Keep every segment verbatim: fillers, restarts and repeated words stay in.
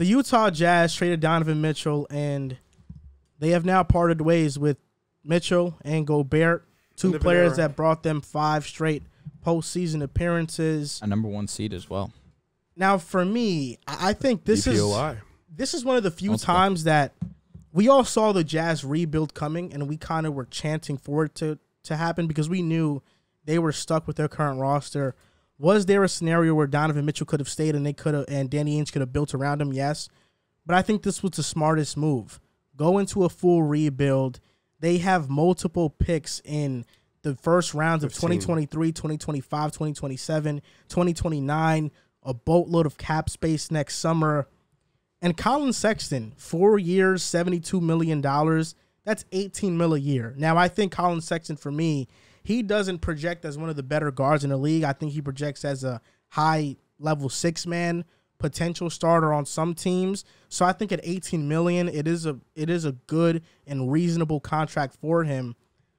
the Utah Jazz traded Donovan Mitchell, and they have now parted ways with Mitchell and Gobert, two players that brought them five straight postseason appearances. A number one seed as well. Now, for me, I think this D P O I. is this is one of the few Multiple. times that we all saw the Jazz rebuild coming, and we kind of were chanting for it to, to happen because we knew they were stuck with their current roster. Was there a scenario where Donovan Mitchell could have stayed and they could have, and Danny Ainge could have built around him? Yes. But I think this was the smartest move. Go into a full rebuild. They have multiple picks in the first rounds of twenty twenty-three, twenty twenty-five, twenty twenty-seven, twenty twenty-nine, a boatload of cap space next summer. And Colin Sexton, four years, seventy-two million dollars. That's eighteen mil a year. Now, I think Colin Sexton, for me, he doesn't project as one of the better guards in the league. I think he projects as a high-level six-man potential starter on some teams. So I think at eighteen million dollars, it is a it is a good and reasonable contract for him.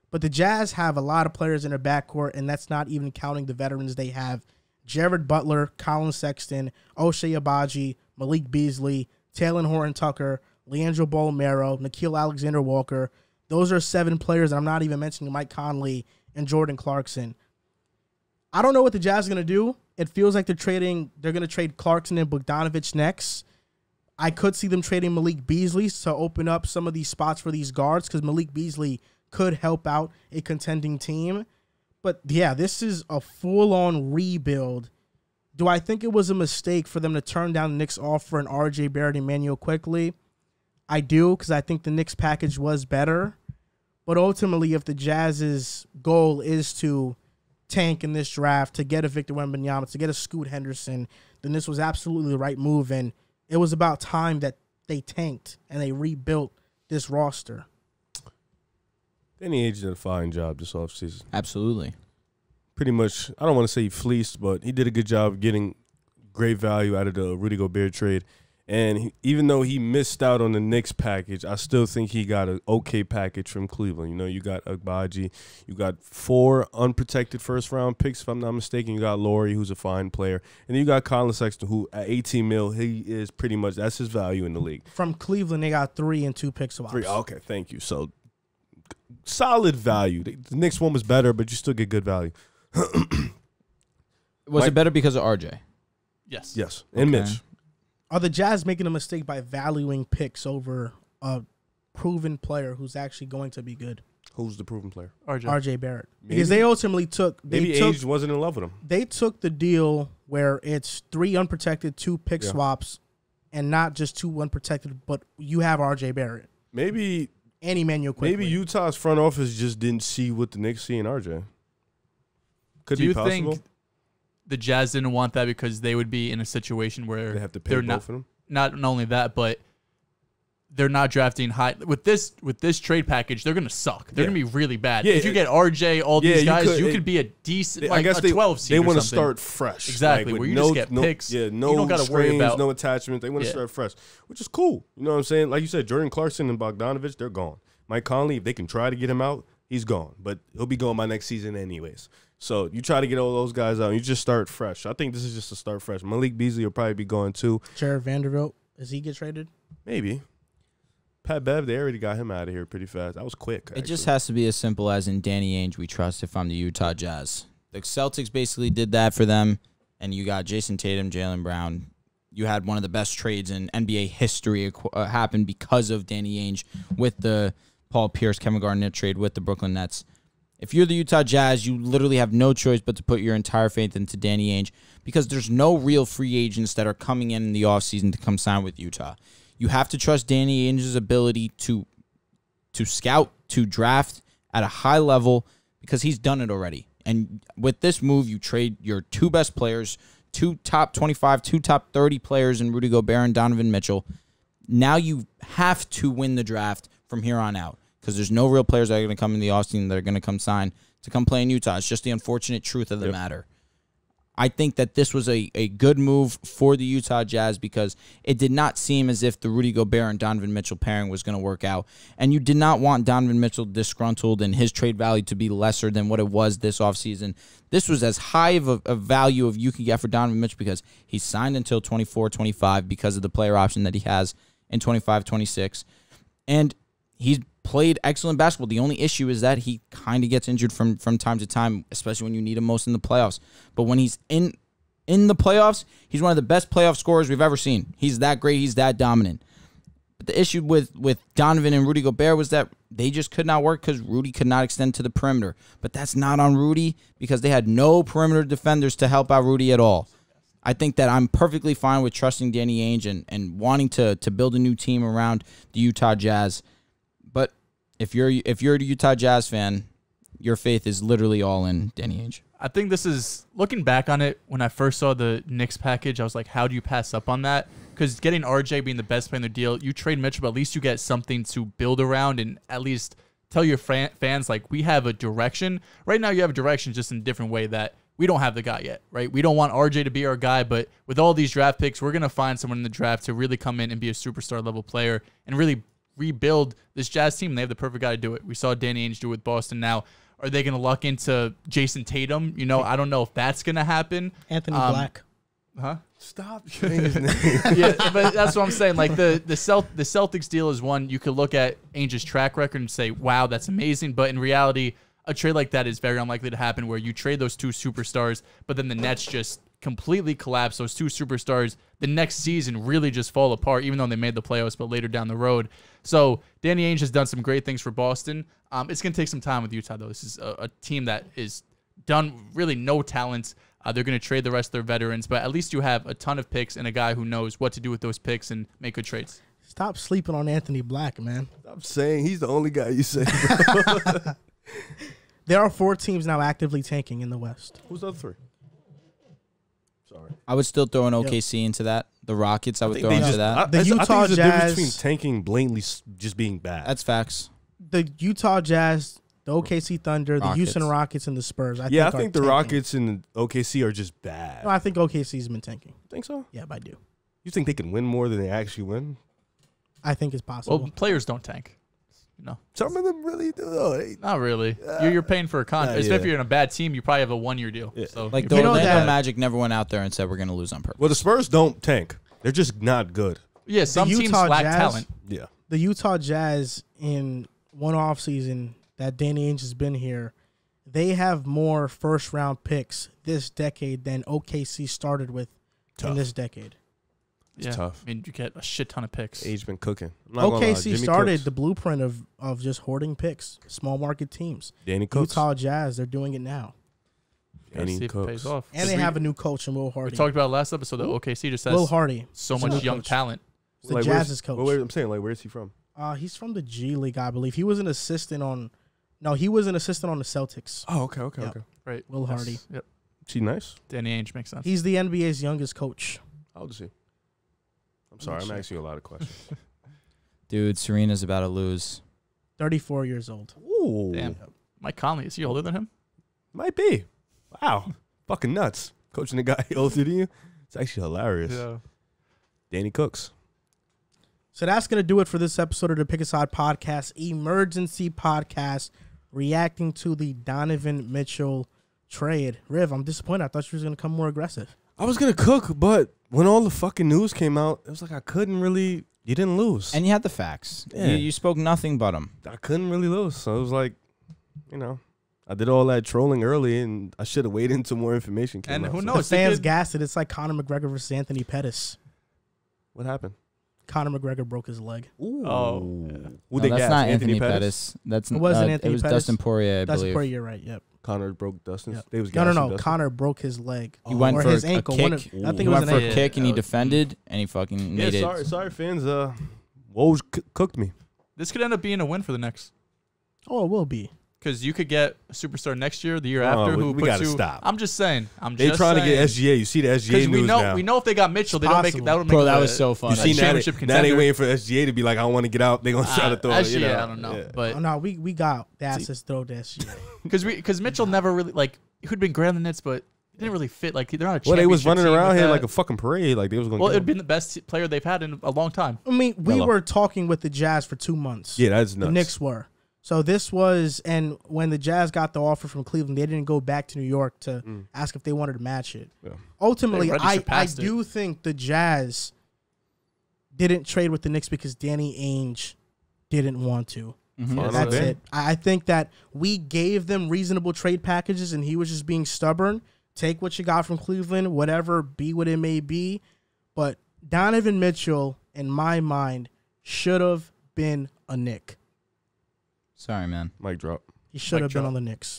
But the Jazz have a lot of players in their backcourt, and that's not even counting the veterans they have. Jared Butler, Colin Sexton, Oshae Abaji, Malik Beasley, Talen Horton-Tucker, Leandro Balmero, Nikhil Alexander-Walker. Those are seven players, and I'm not even mentioning Mike Conley and Jordan Clarkson. I don't know what the Jazz are going to do. It feels like they're trading. They're going to trade Clarkson and Bogdanovic next. I could see them trading Malik Beasley to open up some of these spots for these guards because Malik Beasley could help out a contending team. But, yeah, this is a full-on rebuild. Do I think it was a mistake for them to turn down the Knicks' offer and R J Barrett and Manuel Quickly? I do, because I think the Knicks' package was better. But ultimately, if the Jazz's goal is to tank in this draft, to get a Victor Wembanyama, to get a Scoot Henderson, then this was absolutely the right move. And it was about time that they tanked and they rebuilt this roster. Danny Ainge did a fine job this offseason. Absolutely. Pretty much, I don't want to say he fleeced, but he did a good job getting great value out of the Rudy Gobert trade. And he, even though he missed out on the Knicks package, I still think he got an okay package from Cleveland. You know, you got Agbaji. You got four unprotected first-round picks, if I'm not mistaken. You got Laurie, who's a fine player. And then you got Colin Sexton, who at eighteen mil, he is pretty much, that's his value in the league. From Cleveland, they got three and two picks swaps. Three, okay, thank you. So, solid value. The Knicks one was better, but you still get good value. Was Mike, it better because of R J? Yes. Yes. And okay. Mitch. Are the Jazz making a mistake by valuing picks over a proven player who's actually going to be good? Who's the proven player? R J. R J Barrett. Maybe. Because they ultimately took. They Maybe took, Ainge wasn't in love with him. They took the deal where it's three unprotected, two pick yeah. swaps, and not just two unprotected, but you have R J Barrett. Maybe. And Emmanuel Quickly. Maybe Utah's front office just didn't see what the Knicks see in R J. Could Do be you possible. Think the Jazz didn't want that because they would be in a situation where they have to pay both of them? Not only that, but they're not drafting high with this with this trade package. They're gonna suck. They're yeah. gonna be really bad. Yeah, if you get R J, all yeah, these guys, you could, you it, could be a decent. They, like I guess a they, twelve seed. They want to start fresh, exactly. Like, where you no, just get no, picks. Yeah, no, you don't gotta screens, worry about no attachment. They want to yeah. start fresh, which is cool. You know what I'm saying? Like you said, Jordan Clarkson and Bogdanovic, they're gone. Mike Conley, if they can try to get him out, he's gone, but he'll be gone by next season anyways. So you try to get all those guys out, and you just start fresh. I think this is just a start fresh. Malik Beasley will probably be going too. Jared Vanderbilt, does he get traded? Maybe. Pat Bev, they already got him out of here pretty fast. That was quick. Actually. It just has to be as simple as in Danny Ainge, we trust if I'm the Utah Jazz. The Celtics basically did that for them, and you got Jason Tatum, Jalen Brown. You had one of the best trades in N B A history uh, happen because of Danny Ainge with the Paul Pierce, Kevin Garnett trade with the Brooklyn Nets. If you're the Utah Jazz, you literally have no choice but to put your entire faith into Danny Ainge because there's no real free agents that are coming in in the offseason to come sign with Utah. You have to trust Danny Ainge's ability to to scout, to draft at a high level because he's done it already. And with this move, you trade your two best players, two top twenty-five, two top thirty players in Rudy Gobert and Donovan Mitchell. Now you have to win the draft from here on out. Because there's no real players that are going to come in the offseason that are going to come sign to come play in Utah. It's just the unfortunate truth of the yep. matter. I think that this was a, a good move for the Utah Jazz because it did not seem as if the Rudy Gobert and Donovan Mitchell pairing was going to work out. And you did not want Donovan Mitchell disgruntled and his trade value to be lesser than what it was this offseason. This was as high of a, a value of you could get for Donovan Mitchell because he signed until twenty-four twenty-five because of the player option that he has in twenty-five twenty-six. And he's played excellent basketball. The only issue is that he kind of gets injured from from time to time, especially when you need him most in the playoffs. But when he's in in the playoffs, he's one of the best playoff scorers we've ever seen. He's that great. He's that dominant. But the issue with with Donovan and Rudy Gobert was that they just could not work because Rudy could not extend to the perimeter. But that's not on Rudy because they had no perimeter defenders to help out Rudy at all. I think that I'm perfectly fine with trusting Danny Ainge and, and wanting to to build a new team around the Utah Jazz. But if you're if you're a Utah Jazz fan, your faith is literally all in Danny Ainge. I think this is, looking back on it, when I first saw the Knicks package, I was like, how do you pass up on that? Because getting R J being the best player in the deal, you trade Mitchell, but at least you get something to build around and at least tell your fans, like, we have a direction. Right now you have a direction just in a different way that we don't have the guy yet, right? We don't want R J to be our guy, but with all these draft picks, we're going to find someone in the draft to really come in and be a superstar level player and really rebuild this Jazz team. They have the perfect guy to do it. We saw Danny Ainge do it with Boston. Now, are they going to luck into Jason Tatum? You know, I don't know if that's going to happen. Anthony um, Black, huh? Stop saying his name. Yeah, but that's what I'm saying. Like the the Celt the Celtics deal is one you could look at Ainge's track record and say, wow, that's amazing. But in reality, a trade like that is very unlikely to happen, where you trade those two superstars, but then the Nets just completely collapse. Those two superstars the next season really just fall apart, even though they made the playoffs, but later down the road. So Danny Ainge has done some great things for Boston. Um, it's going to take some time with Utah, though. This is a, a team that is done really no talents. Uh, they're going to trade the rest of their veterans, but at least you have a ton of picks and a guy who knows what to do with those picks and make good trades. Stop sleeping on Anthony Black, man. I'm saying he's the only guy you say. There are four teams now actively tanking in the West. Who's the other three? Sorry. I would still throw an O K C yep. into that. The Rockets, I would I throw into just, that. I, the Utah I think there's Jazz, a difference between tanking blatantly just being bad. That's facts. The Utah Jazz, the O K C Thunder, Rockets. the Houston Rockets, and the Spurs. I yeah, think I think the tanking. Rockets and O K C are just bad. No, I think O K C's been tanking. You think so? Yeah, I do. You think they can win more than they actually win? I think it's possible. Well, players don't tank. No. Some of them really do, though. They, Not really. Uh, you're, you're paying for a contract. Uh, yeah. Especially if you're in a bad team, you probably have a one-year deal. Yeah. So like the Orlando that. Magic never went out there and said, we're going to lose on purpose. Well, the Spurs don't tank. They're just not good. Yeah, some teams lack talent. Yeah. The Utah Jazz, in one offseason that Danny Ainge has been here, they have more first-round picks this decade than O K C started with Tough. in this decade. It's yeah. tough. I mean, you get a shit ton of picks. Ainge's been cooking. O K C started Cooks. the blueprint of, of just hoarding picks, small market teams. Danny Cooks. Utah Jazz, they're doing it now. Danny Cooks. Pays off. And they we, have a new coach in Will Hardy. We talked about last episode that O K C just has Will Hardy. so it's much young coach. talent. It's the like, Jazz's coach. Well, wait, I'm saying, like, where is he from? Uh, he's from the G League, I believe. He was an assistant on – no, he was an assistant on the Celtics. Oh, okay, okay, yep. okay. Right. Will yes. Hardy. Yep. Is he nice? Danny Ainge makes sense. He's the N B A's youngest coach. How old is he? I'm sorry, I'm asking you a lot of questions. Dude, Serena's about to lose. thirty-four years old. Ooh. Damn. Mike Conley, is he older than him? Might be. Wow. Fucking nuts. Coaching a guy older than you. It's actually hilarious. Yeah. Danny Cooks. So that's going to do it for this episode of the Pick a Side Podcast, emergency podcast, reacting to the Donovan Mitchell trade. Riv, I'm disappointed. I thought you were going to come more aggressive. I was going to cook, but when all the fucking news came out, it was like I couldn't really – you didn't lose. And you had the facts. Yeah. You, you spoke nothing but them. I couldn't really lose. So it was like, you know, I did all that trolling early, and I should have waited until more information came and out. And who knows? The fans gassed it. It's like Conor McGregor versus Anthony Pettis. What happened? Conor McGregor broke his leg. Ooh. Oh. Yeah. No, that's gassed? not Anthony, Anthony Pettis. Pettis. That's, it wasn't uh, Anthony It was Pettis. Dustin Poirier, I Dustin believe. Dustin Poirier, right, yep. Connor broke Dustin's. Yep. They was no, no, no. Dustin. Connor broke his leg. He oh, went or for his a ankle. Kick. One of, I think he it was went an for ankle. a kick, and he defended, and he fucking yeah, made sorry, it. Yeah, sorry, fans. Uh, Woj cooked me. This could end up being a win for the Knicks. Oh, it will be. Because you could get a superstar next year, the year oh, after. We, who we gotta you, stop. I'm just saying. I'm they just trying saying. to get S G A. You see the S G A news know, now. We know if they got Mitchell, they don't make it. That would make Bro, that was so fun. You see now they waiting for S G A to be like, I want to get out. They are gonna try to throw it. I don't know. But no, we we got the assets throw to S G A. Because we because Mitchell never really like. Who'd been great on the Nets, but didn't really fit. Like, they're not a championship. Well, they was running around here like a fucking parade. Like, they was going to. Well, it would have been the best player they've had in a long time. I mean, we Hello. were talking with the Jazz for two months. Yeah, that's nuts. The Knicks were. So this was, and when the Jazz got the offer from Cleveland, they didn't go back to New York to mm. ask if they wanted to match it. Yeah. Ultimately, I, I do think the Jazz didn't trade with the Knicks because Danny Ainge didn't want to. Mm-hmm. That's, That's it. it. I think that we gave them reasonable trade packages, and he was just being stubborn. Take what you got from Cleveland, whatever, be what it may be. But Donovan Mitchell, in my mind, should have been a Knick. Sorry, man. Mic drop. He should Mic have drop. been on the Knicks.